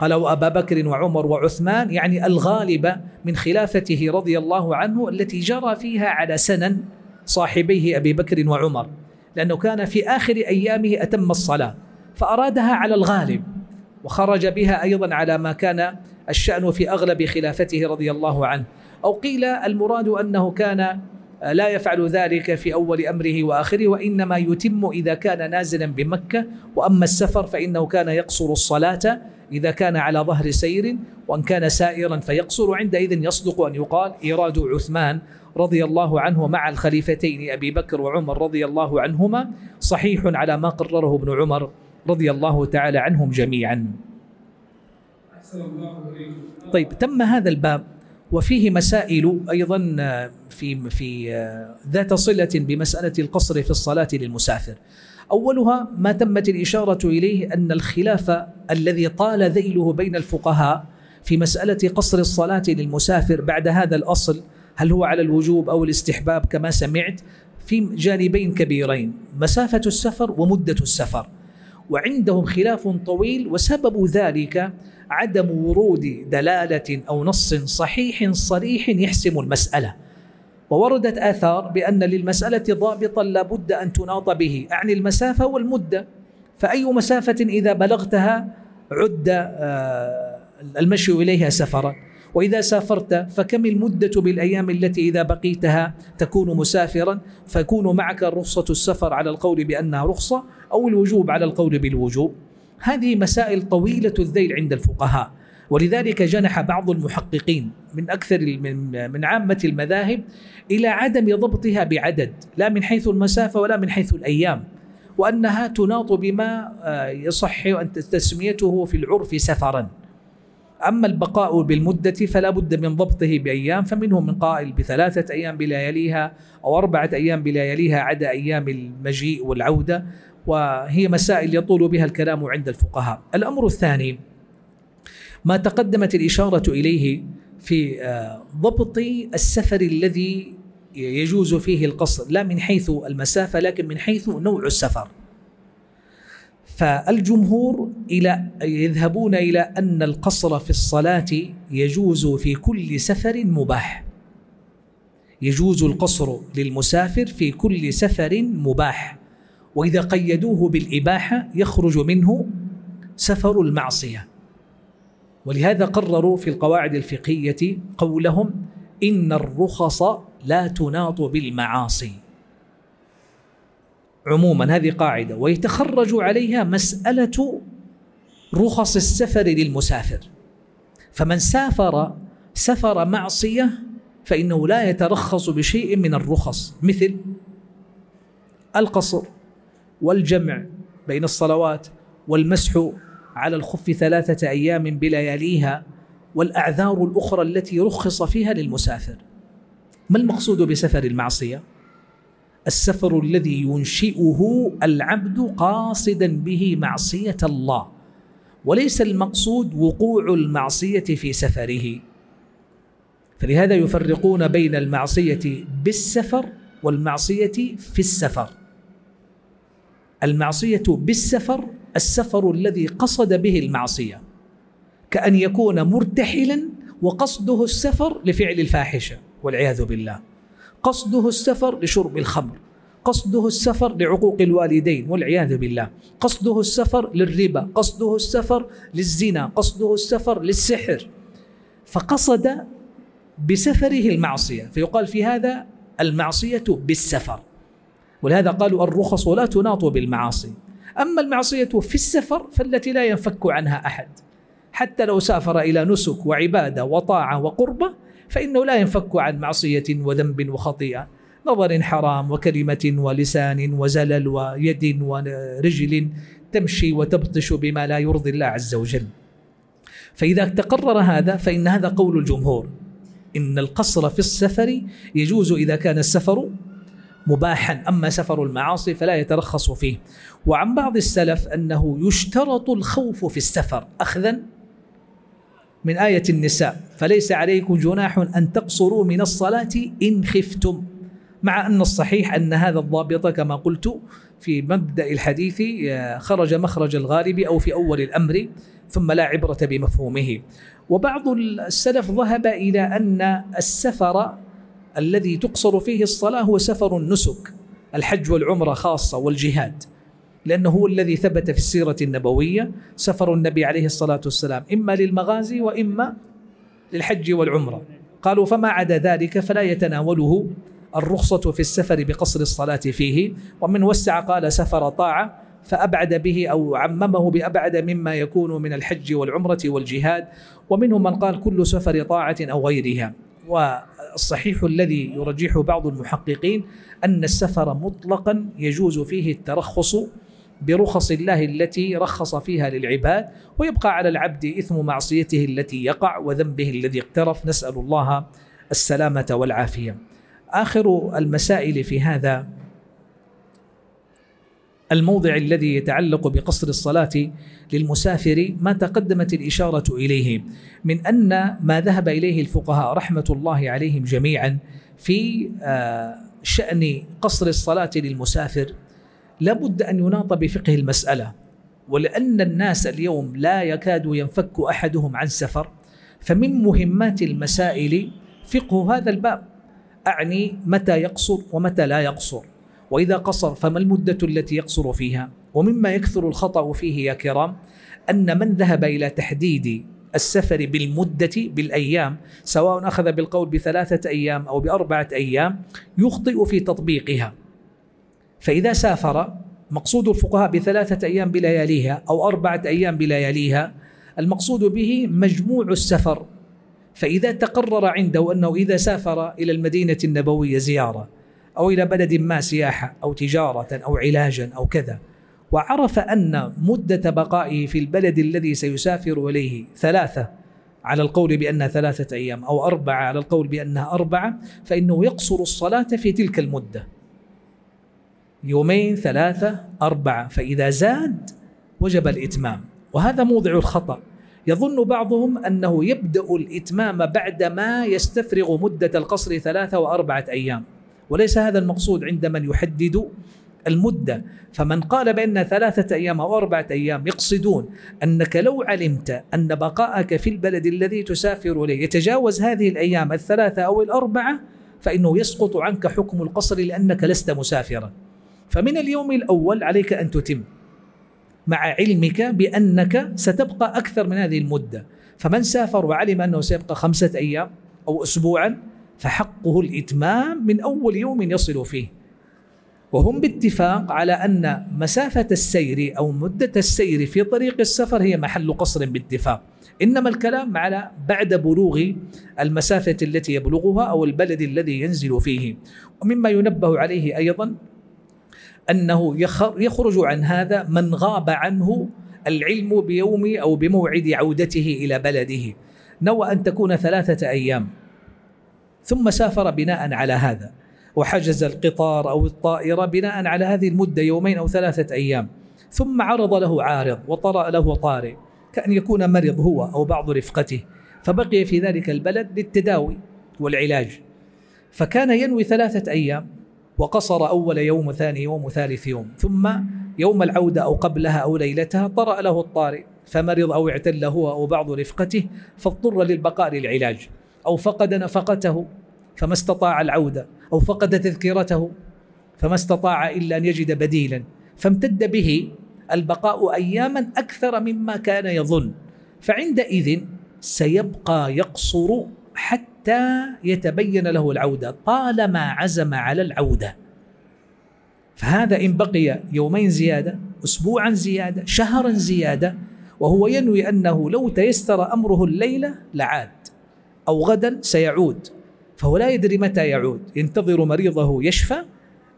قالوا أبا بكر وعمر وعثمان، يعني الغالبة من خلافته رضي الله عنه التي جرى فيها على سنن صاحبيه أبي بكر وعمر، لأنه كان في آخر أيامه أتم الصلاة فأرادها على الغالب، وخرج بها أيضا على ما كان الشأن في أغلب خلافته رضي الله عنه. أو قيل المراد أنه كان لا يفعل ذلك في أول أمره وآخره، وإنما يتم إذا كان نازلا بمكة، وأما السفر فإنه كان يقصر الصلاة إذا كان على ظهر سير، وإن كان سائرا فيقصر. عندئذ يصدق أن يقال إيراد عثمان رضي الله عنه مع الخليفتين أبي بكر وعمر رضي الله عنهما صحيح على ما قرره ابن عمر رضي الله تعالى عنهم جميعا. طيب، تم هذا الباب وفيه مسائل أيضا في ذات صلة بمسألة القصر في الصلاة للمسافر. أولها ما تمت الإشارة إليه، أن الخلاف الذي طال ذيله بين الفقهاء في مسألة قصر الصلاة للمسافر بعد هذا الأصل، هل هو على الوجوب أو الاستحباب، كما سمعت، في جانبين كبيرين: مسافة السفر ومدة السفر. وعندهم خلاف طويل، وسبب ذلك عدم ورود دلالة أو نص صحيح صريح يحسم المسألة. ووردت آثار بأن للمسألة ضابطا لا بد أن تناط به، أعني المسافة والمدة، فأي مسافة إذا بلغتها عد المشي إليها سفرا، وإذا سافرت فكم المدة بالأيام التي إذا بقيتها تكون مسافرا، فيكون معك رخصة السفر على القول بأنها رخصة، أو الوجوب على القول بالوجوب. هذه مسائل طويلة الذيل عند الفقهاء، ولذلك جنح بعض المحققين من أكثر من عامة المذاهب إلى عدم ضبطها بعدد، لا من حيث المسافة ولا من حيث الأيام، وأنها تناط بما يصح أن تسميته في العرف سفرا. أما البقاء بالمدة فلا بد من ضبطه بأيام، فمنهم من قائل ب3 أيام بلياليها أو 4 أيام بلياليها عدا أيام المجيء والعودة، وهي مسائل يطول بها الكلام عند الفقهاء. الأمر الثاني ما تقدمت الإشارة إليه في ضبط السفر الذي يجوز فيه القصر، لا من حيث المسافة لكن من حيث نوع السفر. فالجمهور يذهبون إلى أن القصر في الصلاة يجوز في كل سفر مباح، يجوز القصر للمسافر في كل سفر مباح، وإذا قيدوه بالإباحة يخرج منه سفر المعصية. ولهذا قرروا في القواعد الفقهية قولهم إن الرخص لا تناط بالمعاصي عموما، هذه قاعدة، ويتخرج عليها مسألة رخص السفر للمسافر. فمن سافر سفر معصية فإنه لا يترخص بشيء من الرخص، مثل القصر والجمع بين الصلوات، والمسح على الخف 3 أيام بلياليها، والأعذار الأخرى التي رخص فيها للمسافر. ما المقصود بسفر المعصية؟ السفر الذي ينشئه العبد قاصدا به معصية الله، وليس المقصود وقوع المعصية في سفره. فلهذا يفرقون بين المعصية بالسفر والمعصية في السفر. المعصية بالسفر السفر الذي قصد به المعصية، كأن يكون مرتحلا وقصده السفر لفعل الفاحشة والعياذ بالله، قصده السفر لشرب الخمر، قصده السفر لعقوق الوالدين والعياذ بالله، قصده السفر للربا، قصده السفر للزنا، قصده السفر للسحر، فقصد بسفره المعصية، فيقال في هذا المعصية بالسفر. ولهذا قالوا الرخص لا تناط بالمعاصي. أما المعصية في السفر فالتي لا ينفك عنها أحد، حتى لو سافر إلى نسك وعبادة وطاعة وقربة فإنه لا ينفك عن معصية وذنب وخطيئة، نظر حرام وكلمة ولسان وزلل ويد ورجل تمشي وتبطش بما لا يرضي الله عز وجل. فإذا تقرر هذا فإن هذا قول الجمهور، إن القصر في السفر يجوز إذا كان السفر مباحا، أما سفر المعاصي فلا يترخص فيه. وعن بعض السلف أنه يشترط الخوف في السفر أخذا من آية النساء: فليس عليكم جناح أن تقصروا من الصلاة إن خفتم، مع أن الصحيح أن هذا الضابط كما قلت في مبدأ الحديث خرج مخرج الغالب أو في أول الأمر، ثم لا عبرة بمفهومه. وبعض السلف ذهب إلى أن السفر الذي تقصر فيه الصلاة هو سفر النسك، الحج والعمرة خاصة والجهاد، لأنه هو الذي ثبت في السيرة النبوية سفر النبي عليه الصلاة والسلام إما للمغازي وإما للحج والعمرة. قالوا فما عدا ذلك فلا يتناوله الرخصة في السفر بقصر الصلاة فيه. ومن وسع قال سفر طاعة، فأبعد به أو عممه بأبعد مما يكون من الحج والعمرة والجهاد. ومنهم من قال كل سفر طاعة أو غيرها. والصحيح الذي يرجح بعض المحققين أن السفر مطلقا يجوز فيه الترخص برخص الله التي رخص فيها للعباد، ويبقى على العبد إثم معصيته التي يقع وذنبه الذي اقترف، نسأل الله السلامة والعافية. آخر المسائل في هذا الموضع الذي يتعلق بقصر الصلاة للمسافر ما تقدمت الإشارة إليه، من أن ما ذهب إليه الفقهاء رحمة الله عليهم جميعا في شأن قصر الصلاة للمسافر لابد أن يناط بفقه المسألة. ولأن الناس اليوم لا يكاد ينفك أحدهم عن سفر، فمن مهمات المسائل فقه هذا الباب، أعني متى يقصر ومتى لا يقصر، وإذا قصر فما المدة التي يقصر فيها. ومما يكثر الخطأ فيه يا كرام أن من ذهب إلى تحديد السفر بالمدة بالأيام، سواء أخذ بالقول بثلاثة أيام أو بأربعة أيام، يخطئ في تطبيقها. فإذا سافر مقصود الفقهاء بثلاثة أيام بلياليها أو أربعة أيام بلياليها، المقصود به مجموع السفر. فإذا تقرر عنده أنه إذا سافر إلى المدينة النبوية زيارة أو إلى بلد ما سياحة أو تجارة أو علاجا أو كذا، وعرف أن مدة بقائه في البلد الذي سيسافر إليه ثلاثة على القول بأنها ثلاثة أيام أو أربعة على القول بأنها أربعة، فإنه يقصر الصلاة في تلك المدة، يومين ثلاثة أربعة، فإذا زاد وجب الإتمام. وهذا موضع الخطأ. يظن بعضهم أنه يبدأ الإتمام بعدما يستفرغ مدة القصر ثلاثة وأربعة أيام، وليس هذا المقصود عند من يحدد المدة. فمن قال بأن ثلاثة أيام أو أربعة أيام يقصدون أنك لو علمت أن بقاءك في البلد الذي تسافر إليه يتجاوز هذه الأيام الثلاثة أو الأربعة، فإنه يسقط عنك حكم القصر لأنك لست مسافرا. فمن اليوم الأول عليك أن تتم، مع علمك بأنك ستبقى أكثر من هذه المدة. فمن سافر وعلم أنه سيبقى خمسة أيام أو أسبوعا، فحقه الإتمام من أول يوم يصل فيه. وهم باتفاق على أن مسافة السير أو مدة السير في طريق السفر هي محل قصر باتفاق، إنما الكلام على بعد بلوغ المسافة التي يبلغها أو البلد الذي ينزل فيه. ومما ينبه عليه أيضا أنه يخرج عن هذا من غاب عنه العلم بيوم أو بموعد عودته إلى بلده، نوى أن تكون ثلاثة أيام ثم سافر بناء على هذا، وحجز القطار أو الطائرة بناء على هذه المدة يومين أو ثلاثة أيام، ثم عرض له عارض وطرأ له طارئ، كأن يكون مرض هو أو بعض رفقته، فبقي في ذلك البلد للتداوي والعلاج. فكان ينوي ثلاثة أيام وقصر أول يوم وثاني يوم وثالث يوم، ثم يوم العودة أو قبلها أو ليلتها طرأ له الطارئ فمرض أو اعتل هو أو بعض رفقته، فاضطر للبقاء للعلاج، أو فقد نفقته فما استطاع العودة، أو فقد تذكرته فما استطاع إلا أن يجد بديلا، فامتد به البقاء أياما أكثر مما كان يظن. فعندئذ سيبقى يقصر حتى يتبين له العودة، طالما عزم على العودة. فهذا إن بقي يومين زيادة، أسبوعا زيادة، شهرا زيادة، وهو ينوي أنه لو تيسر أمره الليلة لعاد أو غدا سيعود، فهو لا يدري متى يعود، ينتظر مريضه يشفى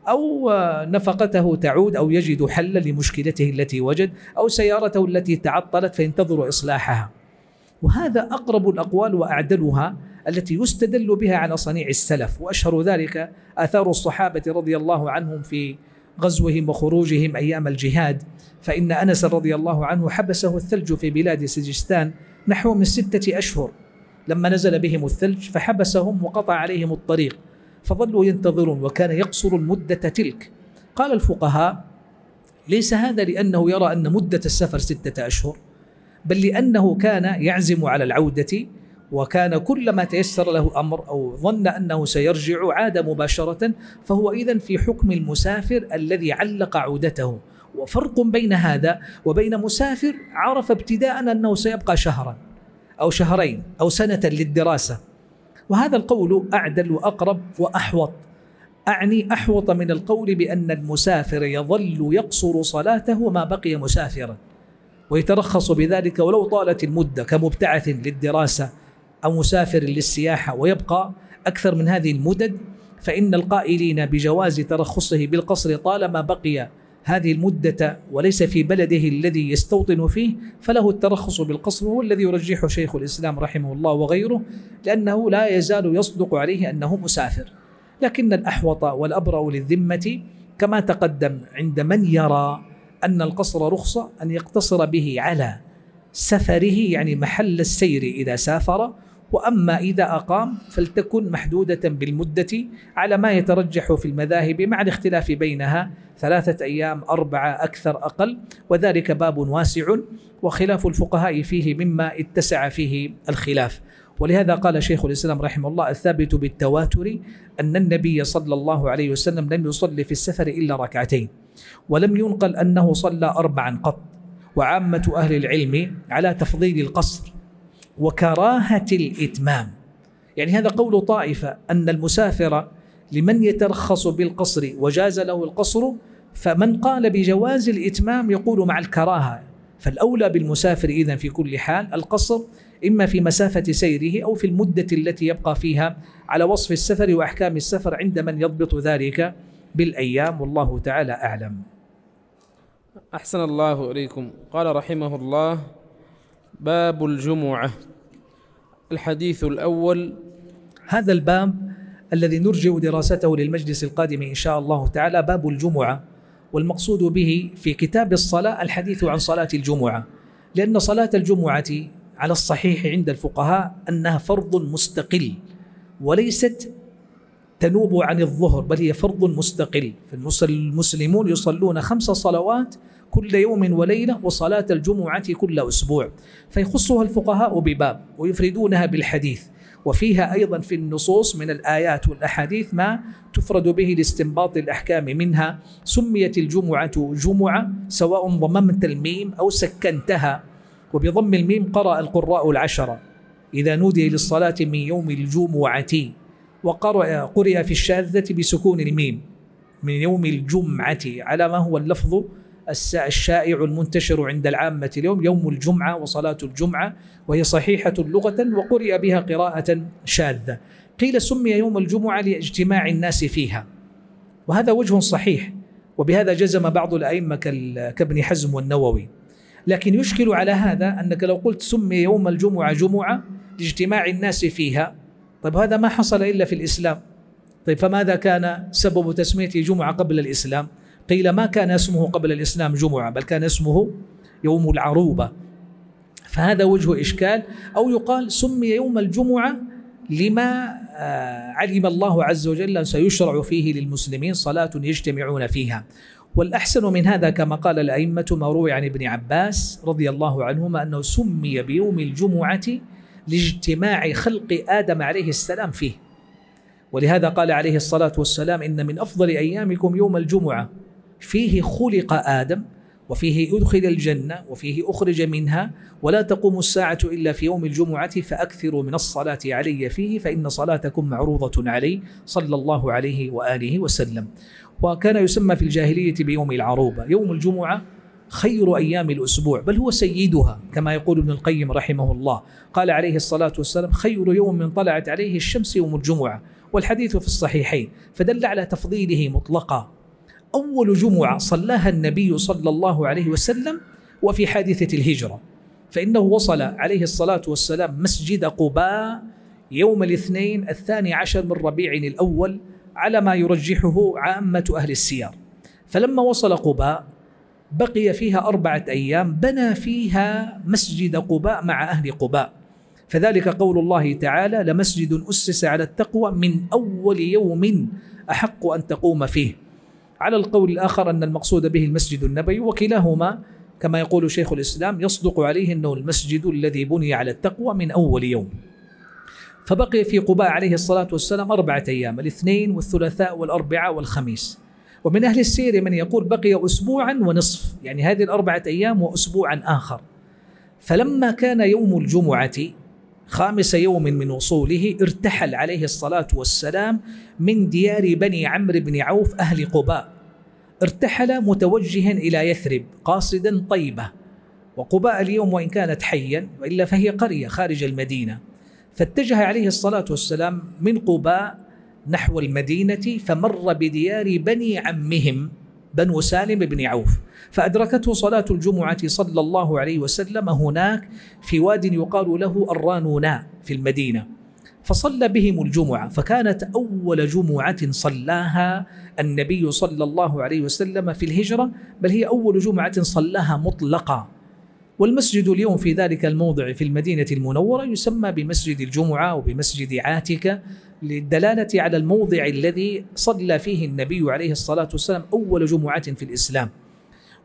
أو نفقته تعود أو يجد حلا لمشكلته التي وجد، أو سيارته التي تعطلت فينتظر إصلاحها. وهذا أقرب الأقوال وأعدلها، التي يستدل بها على صنيع السلف، وأشهر ذلك آثار الصحابة رضي الله عنهم في غزوهم وخروجهم أيام الجهاد. فإن أنس رضي الله عنه حبسه الثلج في بلاد سجستان نحو من 6 أشهر لما نزل بهم الثلج، فحبسهم وقطع عليهم الطريق فظلوا ينتظرون، وكان يقصر المدة تلك. قال الفقهاء ليس هذا لأنه يرى أن مدة السفر 6 أشهر، بل لأنه كان يعزم على العودة، وكان كلما تيسر له أمر أو ظن أنه سيرجع عاد مباشرة، فهو إذن في حكم المسافر الذي علق عودته. وفرق بين هذا وبين مسافر عرف ابتداء أنه سيبقى شهرا أو شهرين أو سنة للدراسة، وهذا القول أعدل وأقرب وأحوط، أعني أحوط من القول بأن المسافر يظل يقصر صلاته ما بقي مسافرا، ويترخص بذلك ولو طالت المدة، كمبتعث للدراسة أو مسافر للسياحة ويبقى أكثر من هذه المدد، فإن القائلين بجواز ترخصه بالقصر طالما بقي هذه المدة وليس في بلده الذي يستوطن فيه فله الترخص بالقصر، هو الذي يرجحه شيخ الإسلام رحمه الله وغيره، لأنه لا يزال يصدق عليه أنه مسافر. لكن الأحوط والأبرأ للذمة كما تقدم عند من يرى أن القصر رخصة أن يقتصر به على سفره، يعني محل السير إذا سافر، وأما إذا أقام فلتكن محدودة بالمدة على ما يترجح في المذاهب مع الاختلاف بينها، 3 أيام 4 أكثر أقل، وذلك باب واسع وخلاف الفقهاء فيه مما اتسع فيه الخلاف. ولهذا قال شيخ الإسلام رحمه الله الثابت بالتواتر أن النبي صلى الله عليه وسلم لم يصلي في السفر إلا 2 ركعتين، ولم ينقل أنه صلى 4 قط، وعامة أهل العلم على تفضيل القصر وكراهة الإتمام. يعني هذا قول طائفة أن المسافر لمن يترخص بالقصر وجاز له القصر، فمن قال بجواز الإتمام يقول مع الكراهة، فالأولى بالمسافر إذن في كل حال القصر، إما في مسافة سيره أو في المدة التي يبقى فيها، على وصف السفر وأحكام السفر عند من يضبط ذلك بالأيام، والله تعالى أعلم. أحسن الله إليكم. قال رحمه الله: باب الجمعة. الحديث الأول. هذا الباب الذي نرجع دراسته للمجلس القادم إن شاء الله تعالى باب الجمعة، والمقصود به في كتاب الصلاة الحديث عن صلاة الجمعة، لأن صلاة الجمعة على الصحيح عند الفقهاء أنها فرض مستقل وليست تنوب عن الظهر، بل هي فرض مستقل، فالمسلمون يصلون 5 صلوات كل يوم وليلة، وصلاة الجمعة كل أسبوع، فيخصها الفقهاء بباب ويفردونها بالحديث. وفيها أيضا في النصوص من الآيات والأحاديث ما تفرد به لاستنباط الأحكام منها. سميت الجمعة جمعة سواء ضممت الميم أو سكنتها، وبضم الميم قرأ القراء 10 إذا نودي للصلاة من يوم الجمعة، وقرئ في الشاذة بسكون الميم من يوم الجمعة، على ما هو اللفظ الشائع المنتشر عند العامة اليوم، يوم الجمعة وصلاة الجمعة، وهي صحيحة لغة وقرئ بها قراءة شاذة. قيل سمي يوم الجمعة لاجتماع الناس فيها، وهذا وجه صحيح، وبهذا جزم بعض الأئمة كابن حزم والنووي. لكن يشكل على هذا أنك لو قلت سمي يوم الجمعة جمعة لاجتماع الناس فيها، طيب هذا ما حصل إلا في الإسلام، طيب فماذا كان سبب تسميته جمعة قبل الإسلام؟ قيل ما كان اسمه قبل الإسلام جمعة، بل كان اسمه يوم العروبة، فهذا وجه إشكال. أو يقال سمي يوم الجمعة لما علم الله عز وجل سيشرع فيه للمسلمين صلاة يجتمعون فيها. والأحسن من هذا كما قال الأئمة ما روي عن ابن عباس رضي الله عنهما أنه سمي بيوم الجمعة لاجتماع خلق آدم عليه السلام فيه، ولهذا قال عليه الصلاة والسلام: إن من أفضل أيامكم يوم الجمعة، فيه خلق آدم، وفيه أدخل الجنة، وفيه أخرج منها، ولا تقوم الساعة إلا في يوم الجمعة، فأكثروا من الصلاة علي فيه، فإن صلاتكم معروضة علي، صلى الله عليه وآله وسلم. وكان يسمى في الجاهلية بيوم العروبة. يوم الجمعة خير أيام الأسبوع، بل هو سيدها، كما يقول ابن القيم رحمه الله، قال عليه الصلاة والسلام: خير يوم من طلعت عليه الشمس يوم الجمعة، والحديث في الصحيحين، فدل على تفضيله مطلقا. أول جمعة صلاها النبي صلى الله عليه وسلم وفي حادثة الهجرة، فإنه وصل عليه الصلاة والسلام مسجد قباء يوم الاثنين 12 من ربيع الأول على ما يرجحه عامة أهل السيار. فلما وصل قباء بقي فيها 4 أيام، بنى فيها مسجد قباء مع أهل قباء، فذلك قول الله تعالى: لمسجد أسس على التقوى من أول يوم أحق أن تقوم فيه. على القول الآخر أن المقصود به المسجد النبوي، وكلاهما كما يقول شيخ الإسلام يصدق عليه أنه المسجد الذي بني على التقوى من أول يوم. فبقي في قباء عليه الصلاة والسلام 4 أيام، الاثنين والثلاثاء والأربعاء والخميس. ومن أهل السير من يقول بقي 1.5 أسبوع، يعني هذه 4 أيام و1 أسبوع آخر. فلما كان يوم الجمعة 5 يوم من وصوله، ارتحل عليه الصلاة والسلام من ديار بني عمرو بن عوف أهل قباء، ارتحل متوجها إلى يثرب قاصدا طيبة. وقباء اليوم وإن كانت حيا وإلا فهي قرية خارج المدينة، فاتجه عليه الصلاة والسلام من قباء نحو المدينة، فمر بديار بني عمهم بنو سالم بن عوف، فأدركته صلاة الجمعة صلى الله عليه وسلم هناك في واد يقال له الرانونا في المدينة، فصلى بهم الجمعة. فكانت أول جمعة صلاها النبي صلى الله عليه وسلم في الهجرة، بل هي أول جمعة صلاها مطلقة. والمسجد اليوم في ذلك الموضع في المدينة المنورة يسمى بمسجد الجمعة وبمسجد عاتكة، للدلالة على الموضع الذي صلى فيه النبي عليه الصلاة والسلام أول جمعة في الإسلام.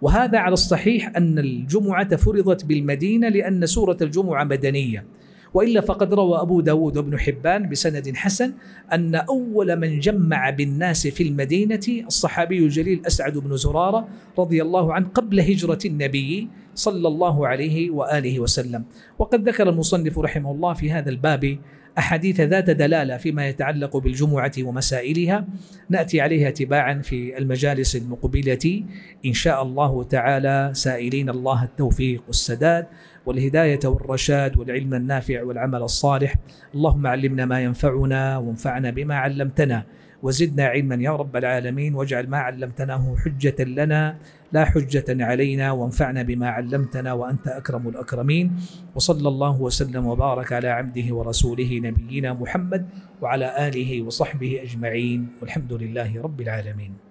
وهذا على الصحيح أن الجمعة فرضت بالمدينة لأن سورة الجمعة مدنية، وإلا فقد روى أبو داود وابن حبان بسند حسن أن أول من جمع بالناس في المدينة الصحابي الجليل أسعد بن زرارة رضي الله عنه قبل هجرة النبي صلى الله عليه وآله وسلم. وقد ذكر المصنف رحمه الله في هذا الباب أحاديث ذات دلالة فيما يتعلق بالجمعة ومسائلها، نأتي عليها تباعا في المجالس المقبلة إن شاء الله تعالى، سائلين الله التوفيق والسداد والهداية والرشاد والعلم النافع والعمل الصالح. اللهم علمنا ما ينفعنا وانفعنا بما علمتنا وزدنا علما يا رب العالمين، واجعل ما علمتناه حجة لنا لا حجة علينا، وانفعنا بما علمتنا وأنت أكرم الأكرمين. وصلى الله وسلم وبارك على عبده ورسوله نبينا محمد وعلى آله وصحبه أجمعين، والحمد لله رب العالمين.